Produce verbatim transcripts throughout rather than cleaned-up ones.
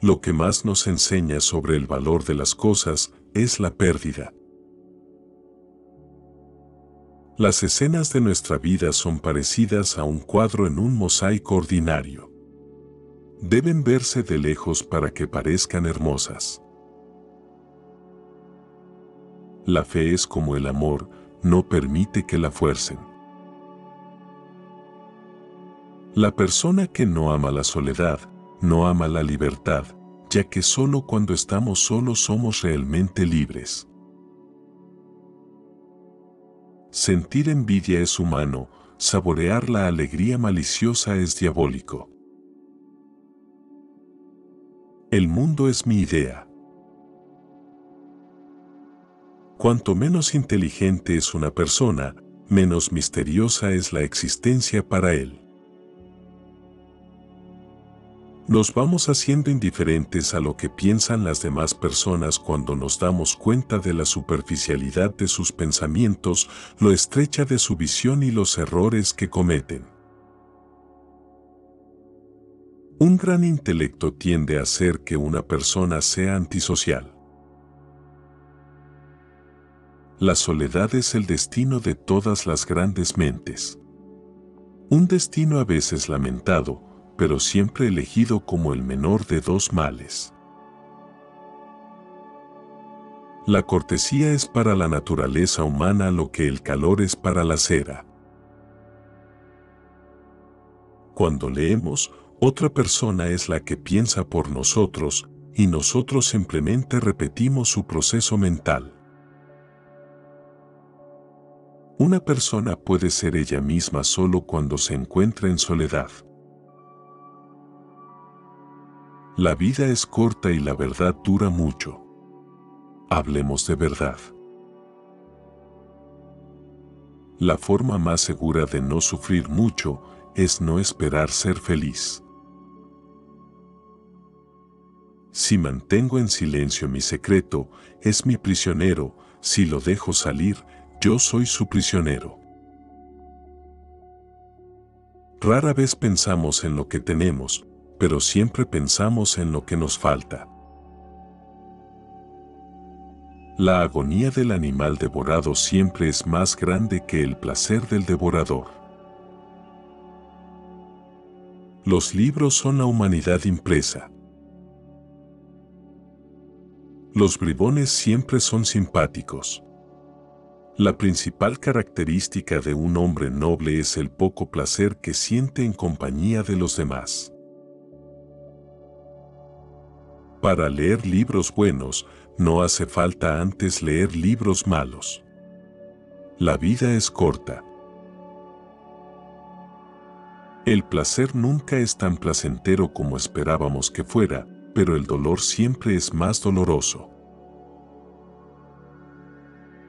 lo que más nos enseña sobre el valor de las cosas es la pérdida. Las escenas de nuestra vida son parecidas a un cuadro en un mosaico ordinario. Deben verse de lejos para que parezcan hermosas. La fe es como el amor, no permite que la fuercen. La persona que no ama la soledad, no ama la libertad, ya que solo cuando estamos solos somos realmente libres. Sentir envidia es humano, saborear la alegría maliciosa es diabólico. El mundo es mi idea. Cuanto menos inteligente es una persona, menos misteriosa es la existencia para él. Nos vamos haciendo indiferentes a lo que piensan las demás personas cuando nos damos cuenta de la superficialidad de sus pensamientos, lo estrecha de su visión y los errores que cometen. Un gran intelecto tiende a hacer que una persona sea antisocial. La soledad es el destino de todas las grandes mentes. Un destino a veces lamentado, pero siempre elegido como el menor de dos males. La cortesía es para la naturaleza humana lo que el calor es para la cera. Cuando leemos, otra persona es la que piensa por nosotros, y nosotros simplemente repetimos su proceso mental. Una persona puede ser ella misma solo cuando se encuentra en soledad. La vida es corta y la verdad dura mucho. Hablemos de verdad. La forma más segura de no sufrir mucho es no esperar ser feliz. Si mantengo en silencio mi secreto, es mi prisionero. Si lo dejo salir, yo soy su prisionero. Rara vez pensamos en lo que tenemos, pero siempre pensamos en lo que nos falta. La agonía del animal devorado siempre es más grande que el placer del devorador. Los libros son la humanidad impresa. Los bribones siempre son simpáticos. La principal característica de un hombre noble es el poco placer que siente en compañía de los demás. Para leer libros buenos, no hace falta antes leer libros malos. La vida es corta. El placer nunca es tan placentero como esperábamos que fuera, pero el dolor siempre es más doloroso.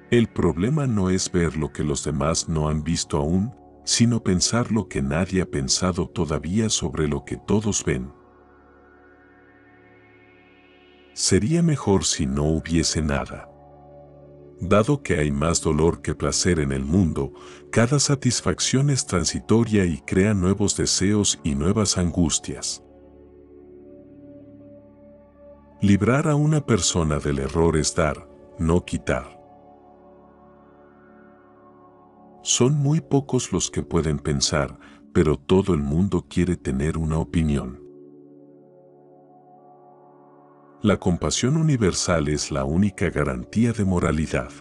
El problema no es ver lo que los demás no han visto aún, sino pensar lo que nadie ha pensado todavía sobre lo que todos ven. Sería mejor si no hubiese nada. Dado que hay más dolor que placer en el mundo, cada satisfacción es transitoria y crea nuevos deseos y nuevas angustias. Librar a una persona del error es dar, no quitar. Son muy pocos los que pueden pensar, pero todo el mundo quiere tener una opinión. La compasión universal es la única garantía de moralidad.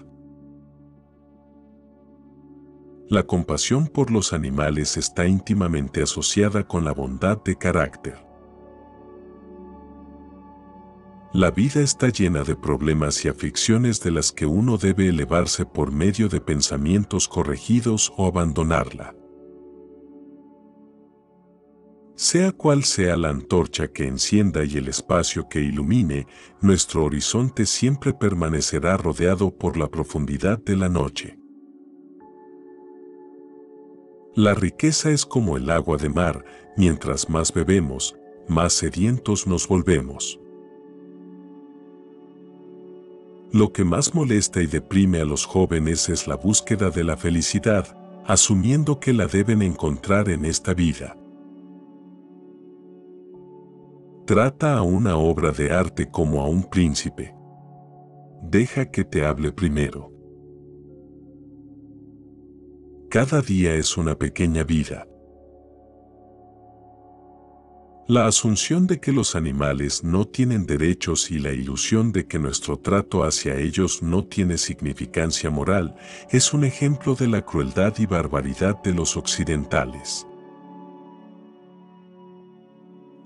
La compasión por los animales está íntimamente asociada con la bondad de carácter. La vida está llena de problemas y aflicciones de las que uno debe elevarse por medio de pensamientos corregidos o abandonarla. Sea cual sea la antorcha que encienda y el espacio que ilumine, nuestro horizonte siempre permanecerá rodeado por la profundidad de la noche. La riqueza es como el agua de mar, mientras más bebemos, más sedientos nos volvemos. Lo que más molesta y deprime a los jóvenes es la búsqueda de la felicidad, asumiendo que la deben encontrar en esta vida. Trata a una obra de arte como a un príncipe. Deja que te hable primero. Cada día es una pequeña vida. La asunción de que los animales no tienen derechos y la ilusión de que nuestro trato hacia ellos no tiene significancia moral es un ejemplo de la crueldad y barbaridad de los occidentales.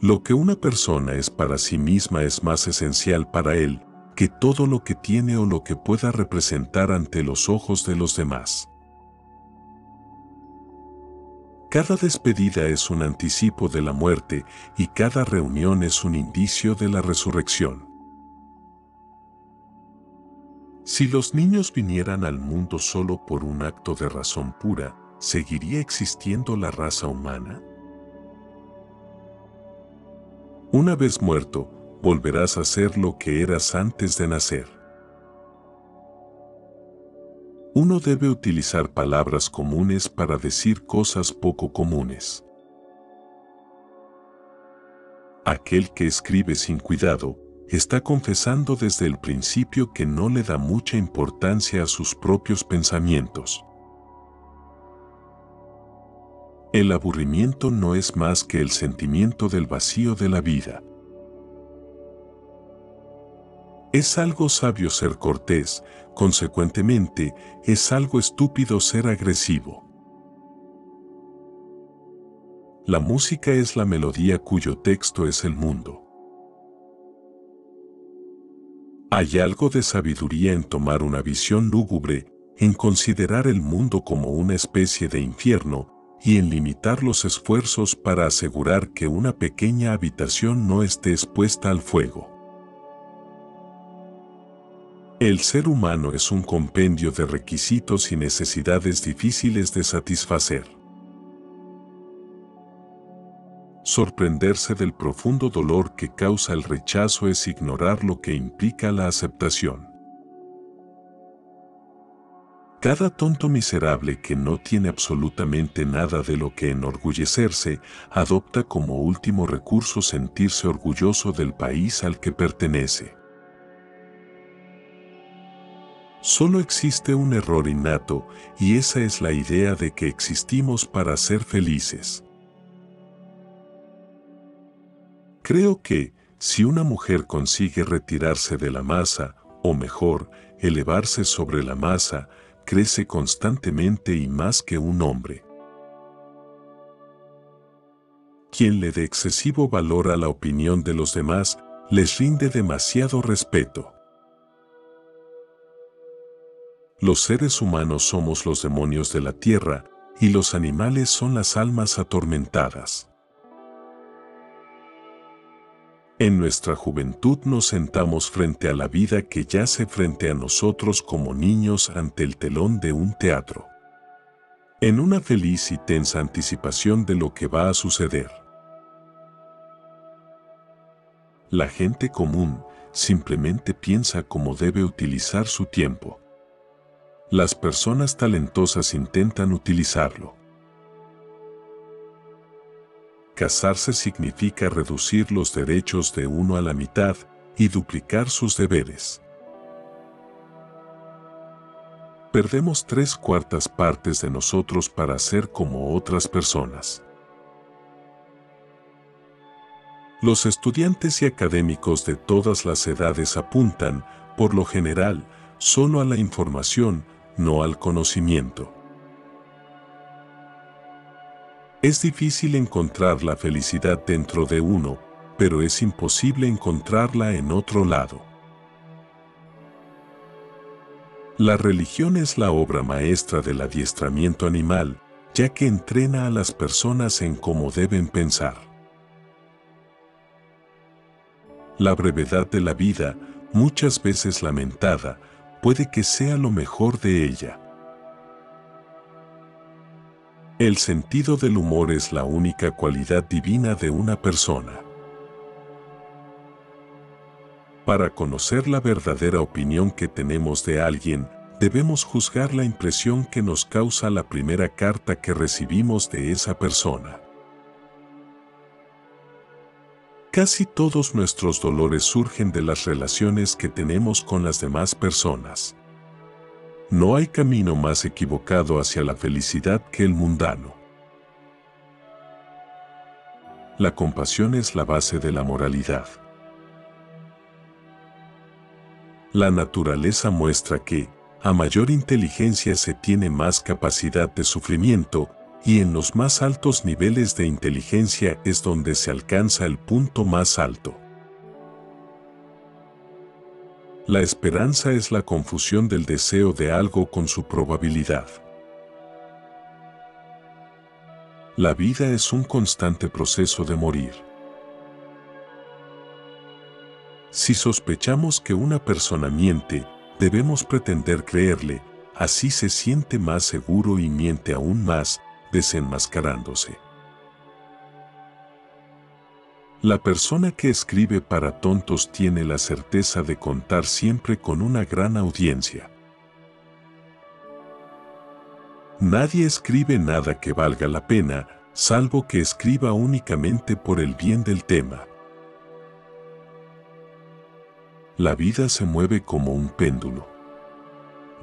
Lo que una persona es para sí misma es más esencial para él que todo lo que tiene o lo que pueda representar ante los ojos de los demás. Cada despedida es un anticipo de la muerte y cada reunión es un indicio de la resurrección. Si los niños vinieran al mundo solo por un acto de razón pura, ¿seguiría existiendo la raza humana? Una vez muerto, volverás a ser lo que eras antes de nacer. Uno debe utilizar palabras comunes para decir cosas poco comunes. Aquel que escribe sin cuidado está confesando desde el principio que no le da mucha importancia a sus propios pensamientos. El aburrimiento no es más que el sentimiento del vacío de la vida. Es algo sabio ser cortés, consecuentemente, es algo estúpido ser agresivo. La música es la melodía cuyo texto es el mundo. Hay algo de sabiduría en tomar una visión lúgubre, en considerar el mundo como una especie de infierno y en limitar los esfuerzos para asegurar que una pequeña habitación no esté expuesta al fuego. El ser humano es un compendio de requisitos y necesidades difíciles de satisfacer. Sorprenderse del profundo dolor que causa el rechazo es ignorar lo que implica la aceptación. Cada tonto miserable que no tiene absolutamente nada de lo que enorgullecerse, adopta como último recurso sentirse orgulloso del país al que pertenece. Solo existe un error innato, y esa es la idea de que existimos para ser felices. Creo que, si una mujer consigue retirarse de la masa, o mejor, elevarse sobre la masa, crece constantemente y más que un hombre. Quien le dé excesivo valor a la opinión de los demás, les rinde demasiado respeto. Los seres humanos somos los demonios de la tierra, y los animales son las almas atormentadas. En nuestra juventud nos sentamos frente a la vida que yace frente a nosotros como niños ante el telón de un teatro, en una feliz y tensa anticipación de lo que va a suceder. La gente común simplemente piensa cómo debe utilizar su tiempo. Las personas talentosas intentan utilizarlo. Casarse significa reducir los derechos de uno a la mitad y duplicar sus deberes. Perdemos tres cuartas partes de nosotros para ser como otras personas. Los estudiantes y académicos de todas las edades apuntan, por lo general, solo a la información, no al conocimiento. Es difícil encontrar la felicidad dentro de uno, pero es imposible encontrarla en otro lado. La religión es la obra maestra del adiestramiento animal, ya que entrena a las personas en cómo deben pensar. La brevedad de la vida, muchas veces lamentada, puede que sea lo mejor de ella. El sentido del humor es la única cualidad divina de una persona. Para conocer la verdadera opinión que tenemos de alguien, debemos juzgar la impresión que nos causa la primera carta que recibimos de esa persona. Casi todos nuestros dolores surgen de las relaciones que tenemos con las demás personas. No hay camino más equivocado hacia la felicidad que el mundano. La compasión es la base de la moralidad. La naturaleza muestra que, a mayor inteligencia se tiene más capacidad de sufrimiento, y en los más altos niveles de inteligencia es donde se alcanza el punto más alto. La esperanza es la confusión del deseo de algo con su probabilidad. La vida es un constante proceso de morir. Si sospechamos que una persona miente, debemos pretender creerle, así se siente más seguro y miente aún más, desenmascarándose. La persona que escribe para tontos tiene la certeza de contar siempre con una gran audiencia. Nadie escribe nada que valga la pena, salvo que escriba únicamente por el bien del tema. La vida se mueve como un péndulo,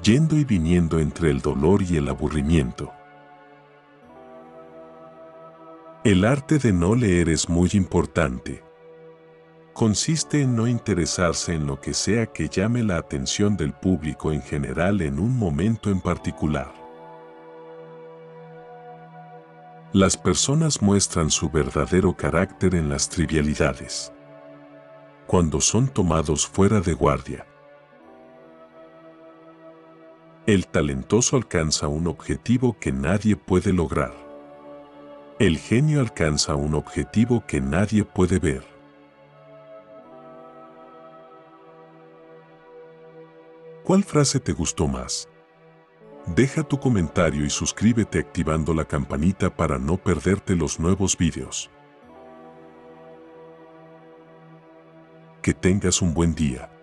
yendo y viniendo entre el dolor y el aburrimiento. El arte de no leer es muy importante. Consiste en no interesarse en lo que sea que llame la atención del público en general en un momento en particular. Las personas muestran su verdadero carácter en las trivialidades, cuando son tomados fuera de guardia. El talentoso alcanza un objetivo que nadie puede lograr. El genio alcanza un objetivo que nadie puede ver. ¿Cuál frase te gustó más? Deja tu comentario y suscríbete activando la campanita para no perderte los nuevos vídeos. Que tengas un buen día.